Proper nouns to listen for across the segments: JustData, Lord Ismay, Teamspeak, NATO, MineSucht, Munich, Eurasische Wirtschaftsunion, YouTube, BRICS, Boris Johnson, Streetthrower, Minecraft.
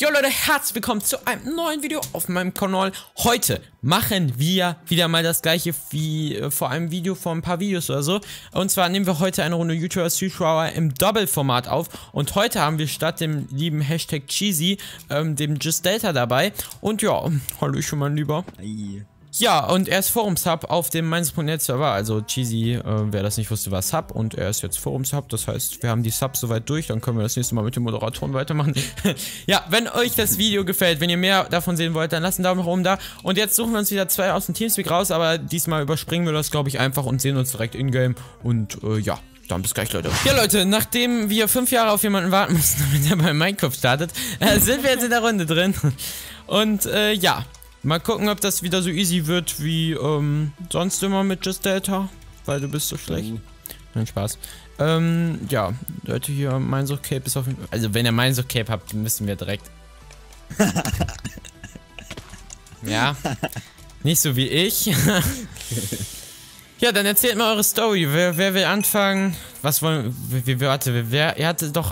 Jo Leute, herzlich willkommen zu einem neuen Video auf meinem Kanal. Heute machen wir wieder mal das gleiche wie vor einem Video, vor ein paar Videos oder so. Und zwar nehmen wir heute eine Runde YouTuber Streetthrower im Doppelformat auf. Und heute haben wir statt dem lieben Hashtag Cheesy, dem JustData dabei. Und ja, hallo schon mein Lieber. Hi. Ja, und er ist Forums-Hub auf dem MineSucht Server, also Cheesy, wer das nicht wusste, war Sub und er ist jetzt Forums-Hub, das heißt, wir haben die Subs soweit durch, dann können wir das nächste Mal mit den Moderatoren weitermachen. Ja, wenn euch das Video gefällt, wenn ihr mehr davon sehen wollt, dann lasst einen Daumen nach oben da. Und jetzt suchen wir uns wieder zwei aus dem Teamspeak raus, aber diesmal überspringen wir das, glaube ich, einfach und sehen uns direkt in-game und ja. Dann bis gleich, Leute. Ja, Leute, nachdem wir 5 Jahre auf jemanden warten mussten, damit er bei Minecraft startet, sind wir jetzt in der Runde drin. Und ja. Mal gucken, ob das wieder so easy wird wie sonst immer mit JustData, weil du bist so schlecht. Nein, Spaß. Ja, Leute, hier MineSucht Cape ist auf jeden Fall. Also, wenn ihr MineSucht Cape habt, müssen wir direkt. Ja, nicht so wie ich. Ja, dann erzählt mal eure Story. Wer will anfangen? Was wollen wir? Warte,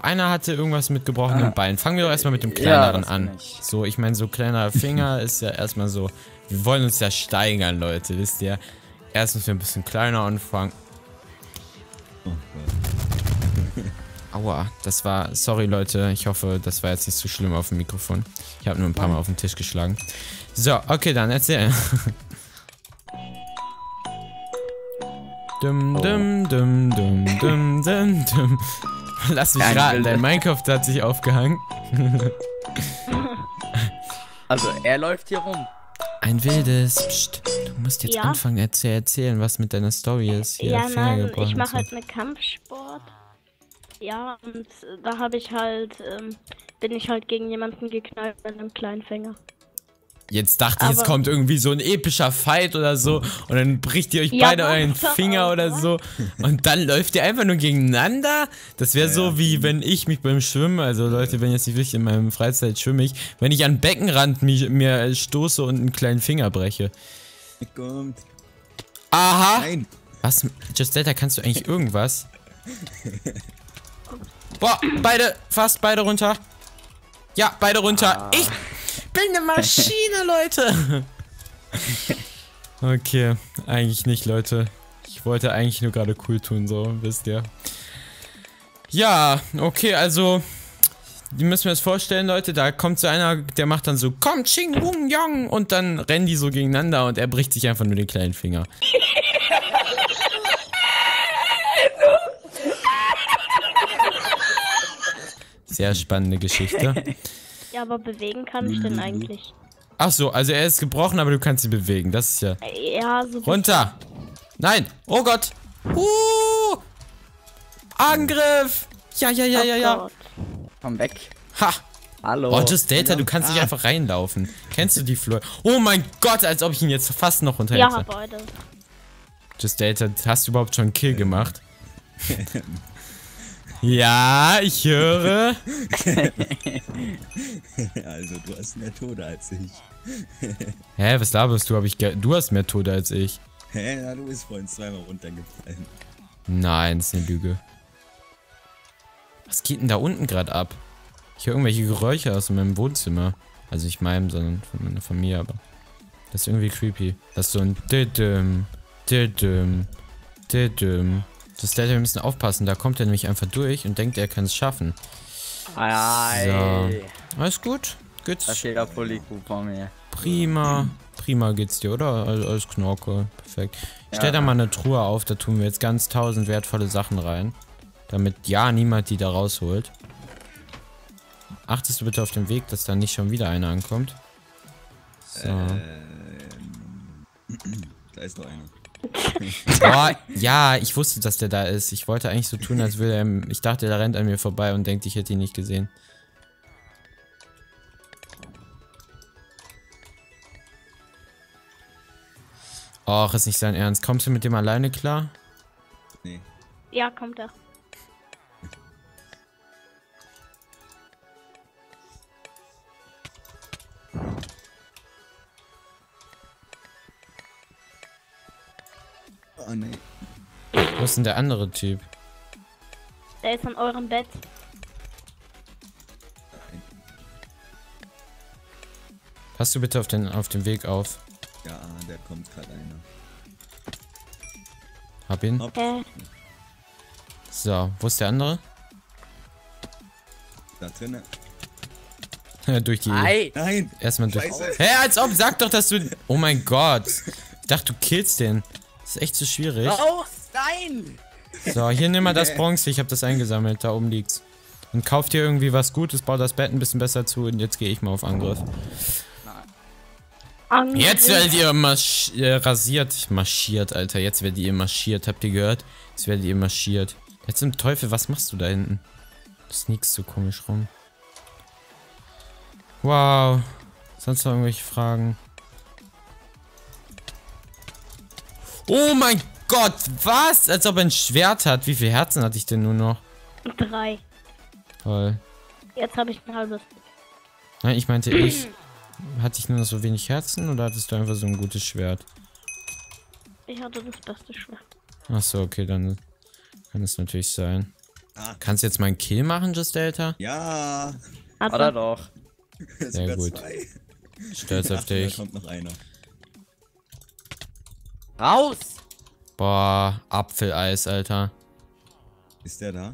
einer hatte irgendwas mit gebrochenen Beinen. Fangen wir doch erstmal mit dem kleineren an. So, ich meine, so kleiner Finger ist ja erstmal so. Wir wollen uns ja steigern, Leute, wisst ihr? Erst müssen wir ein bisschen kleiner anfangen. Oh Gott. Aua, das war. Sorry, Leute. Ich hoffe, das war jetzt nicht so schlimm auf dem Mikrofon. Ich habe nur ein paar Mal auf den Tisch geschlagen. So, okay, dann erzähl. Dum dum dum dum dum dum dum. Lass mich raten, dein Minecraft hat sich aufgehangen. Also, er läuft hier rum. Ein wildes. Psst, du musst jetzt anfangen zu erzählen, was mit deiner Story ist. Hier, ja, nein, ich mache halt mit Kampfsport. Ja, und da habe ich halt, bin ich halt gegen jemanden geknallt mit einem kleinen Finger. Jetzt dachte ich, jetzt kommt irgendwie so ein epischer Fight oder so und dann bricht ihr euch beide euren Finger oder so und dann läuft ihr einfach nur gegeneinander. Das wäre so wie wenn ich mich beim Schwimmen, also Leute, wenn jetzt nicht wirklich in meinem Freizeit schwimme ich, wenn ich an Beckenrand mir stoße und einen kleinen Finger breche. Kommt. Aha! Nein. Was? JustData, kannst du eigentlich irgendwas? Boah, fast beide runter. Ja, beide runter. Ich bin eine Maschine, Leute! Okay, eigentlich nicht, Leute. Ich wollte eigentlich nur gerade cool tun, so, wisst ihr. Ja, okay, also, die müssen wir uns vorstellen, Leute, da kommt so einer, der macht dann so, komm, ching, wung, jong, und dann rennen die so gegeneinander und er bricht sich einfach nur den kleinen Finger. Sehr spannende Geschichte. Ja, aber bewegen kann ich denn eigentlich? Ach so, also er ist gebrochen, aber du kannst ihn bewegen. Das ist ja. Ja, so. Runter! Nein! Oh Gott! Angriff! Ja, ja, ja, ja, ja. Komm weg. Ha! Hallo. Oh, JustData, du kannst nicht einfach reinlaufen. Kennst du die Fleur? Oh mein Gott, als ob ich ihn jetzt fast noch runter hätte. Ja, beide. JustData, hast du überhaupt schon einen Kill gemacht? Ja, ich höre. Also, du hast mehr Tode als ich. Hä, was laberst du? Du hast mehr Tode als ich. Hä, na, du bist vorhin zweimal runtergefallen. Nein, das ist eine Lüge. Was geht denn da unten gerade ab? Ich höre irgendwelche Geräusche aus meinem Wohnzimmer. Also nicht meinem, sondern von meiner Familie, aber. Das ist irgendwie creepy. Das ist so ein Didüm. JustData, wir müssen aufpassen, da kommt er nämlich einfach durch und denkt, er kann es schaffen. So. Alles gut? Geht's? Da steht auf vor mir. Prima. Prima geht's dir, oder? Alles Knorke. Perfekt. Ja. Stell da mal eine Truhe auf, da tun wir jetzt ganz 1000 wertvolle Sachen rein. Damit ja niemand die da rausholt. Achtest du bitte auf den Weg, dass da nicht schon wieder einer ankommt. So. Da ist noch einer. Boah, ja, ich wusste, dass der da ist. Ich wollte eigentlich so tun, als würde er. Ich dachte, der rennt an mir vorbei und denkt, ich hätte ihn nicht gesehen. Och, ist nicht sein Ernst. Kommst du mit dem alleine klar? Nee. Ja, kommt er. Oh, nee. Wo ist denn der andere Typ? Der ist an eurem Bett. Passt du bitte auf den Weg auf. Ja, da kommt gerade einer. Hab ihn. Hopp. So, wo ist der andere? Da drinnen. Durch die... Nein! Erstmal durch... Hä, hey, als ob! Sag doch, dass du... Oh mein Gott! Ich dachte, du killst den. Das ist echt zu schwierig. Oh, nein! So, hier nimm mal das Bronze. Ich habe das eingesammelt. Da oben liegt's. Und kauft dir irgendwie was Gutes, baut das Bett ein bisschen besser zu und jetzt gehe ich mal auf Angriff. Nein. Jetzt werdet ihr marschiert, Alter. Jetzt werdet ihr marschiert. Habt ihr gehört? Jetzt werdet ihr marschiert. Jetzt im Teufel, was machst du da hinten? Du sneakst so komisch rum. Wow. Sonst noch irgendwelche Fragen? Oh mein Gott, was? Als ob er ein Schwert hat. Wie viele Herzen hatte ich denn nur noch? 3. Toll. Jetzt habe ich ein halbes. Nein, ich meinte ich. Hatte ich nur noch so wenig Herzen oder hattest du einfach so ein gutes Schwert? Ich hatte das beste Schwert. Achso, okay, dann kann es natürlich sein. Ah. Kannst du jetzt mal einen Kill machen, JustData? Ja. Hat er doch. Sehr gut. 2. Stolz auf dich. Da kommt noch einer. Raus! Boah, Apfeleis, Alter. Ist der da?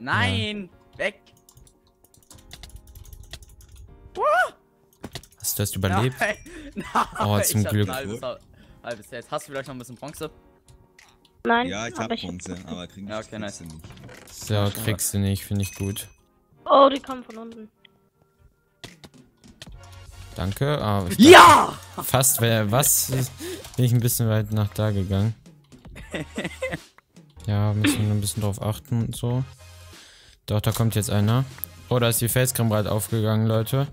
Nein! Ja. Weg! Hast du das überlebt? Nein. Oh, zum Glück. Halbes Herz. Hast du vielleicht noch ein bisschen Bronze? Nein. Ja, ich hab Bronze, aber kriegst du nicht. So, kriegst du nicht, finde ich gut. Oh, die kommen von unten. Danke. Ah, ja! Fast, was? Bin ich ein bisschen weit nach da gegangen. Ja, müssen wir nur ein bisschen drauf achten und so. Doch, da kommt jetzt einer. Oh, da ist die Facecam breit aufgegangen, Leute.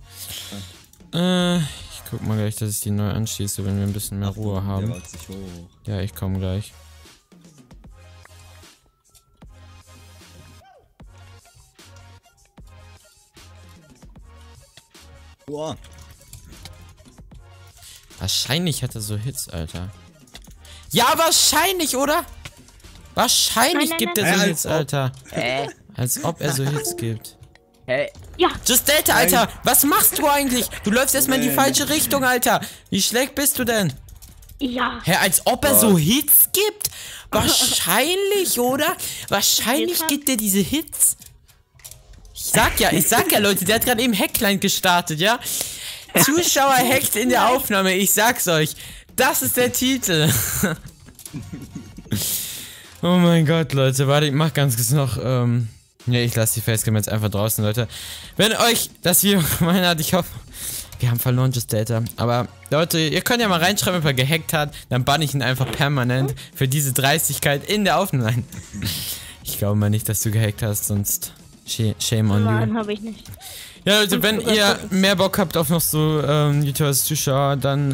Ich guck mal gleich, dass ich die neu anschieße, wenn wir ein bisschen mehr Ruhe haben. Ja, ich komme gleich. Boah. Wahrscheinlich hat er so Hits, Alter. Ja, wahrscheinlich, oder? Wahrscheinlich gibt er so Hits, Alter. Als ob er so Hits gibt. Hey. Ja. JustData, Alter, was machst du eigentlich? Du läufst erstmal in die falsche Richtung, Alter. Wie schlecht bist du denn? Ja. Hä, als ob er so Hits gibt? Wahrscheinlich, oder? Wahrscheinlich gibt er diese Hits. Ich sag ja, Leute, der hat gerade eben Hackline gestartet, ja? Zuschauer hackt in der Aufnahme, ich sag's euch. Das ist der Titel. Oh mein Gott, Leute, warte, ich mach ganz kurz noch, ne, ich lasse die Facecam jetzt einfach draußen, Leute. Wenn euch das Video gefallen hat, ich hoffe, wir haben verloren, JustData. Aber, Leute, ihr könnt ja mal reinschreiben, ob er gehackt hat, dann banne ich ihn einfach permanent für diese Dreistigkeit in der Aufnahme. Nein. Ich glaube mal nicht, dass du gehackt hast, sonst shame on you. Nein, hab ich nicht. Ja, Leute, wenn ihr mehr Bock habt auf noch so YouTube als Zuschauer, dann,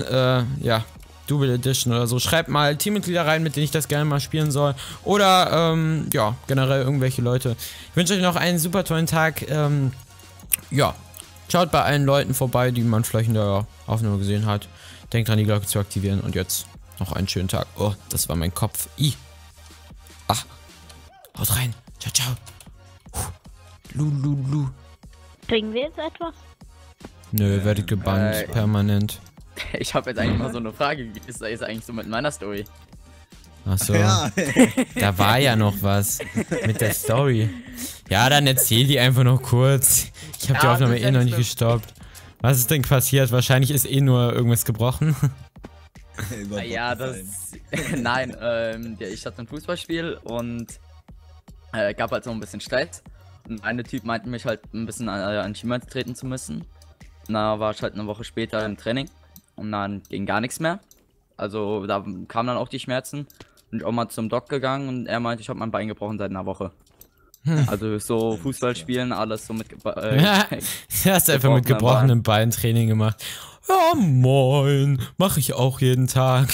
ja, Double Edition oder so. Schreibt mal Teammitglieder rein, mit denen ich das gerne mal spielen soll. Oder, ja, generell irgendwelche Leute. Ich wünsche euch noch einen super tollen Tag. Ja, schaut bei allen Leuten vorbei, die man vielleicht in der Aufnahme gesehen hat. Denkt dran, die Glocke zu aktivieren. Und jetzt noch einen schönen Tag. Oh, das war mein Kopf. Haut rein. Ciao, ciao. Lululu. Kriegen wir jetzt etwas? Nö, werde gebannt, permanent. Ich habe jetzt eigentlich mal so eine Frage, wie ist das eigentlich so mit meiner Story? Achso, ja. Da war ja noch was mit der Story. Ja, dann erzähl die einfach noch kurz. Ich habe die Aufnahme noch nicht gestoppt. Was ist denn passiert? Wahrscheinlich ist nur irgendwas gebrochen. Ja, nein, ich hatte ein Fußballspiel und gab halt so ein bisschen Streit. Und ein Typ meinte mich halt ein bisschen an Schema treten zu müssen. Na, war ich halt eine Woche später im Training und dann ging gar nichts mehr. Also da kamen dann auch die Schmerzen und ich auch mal zum Doc gegangen und er meinte, ich habe mein Bein gebrochen seit einer Woche. Also so Fußball spielen, alles so mit... Er hast einfach mit gebrochenem Bein Training gemacht. Ja moin, mache ich auch jeden Tag.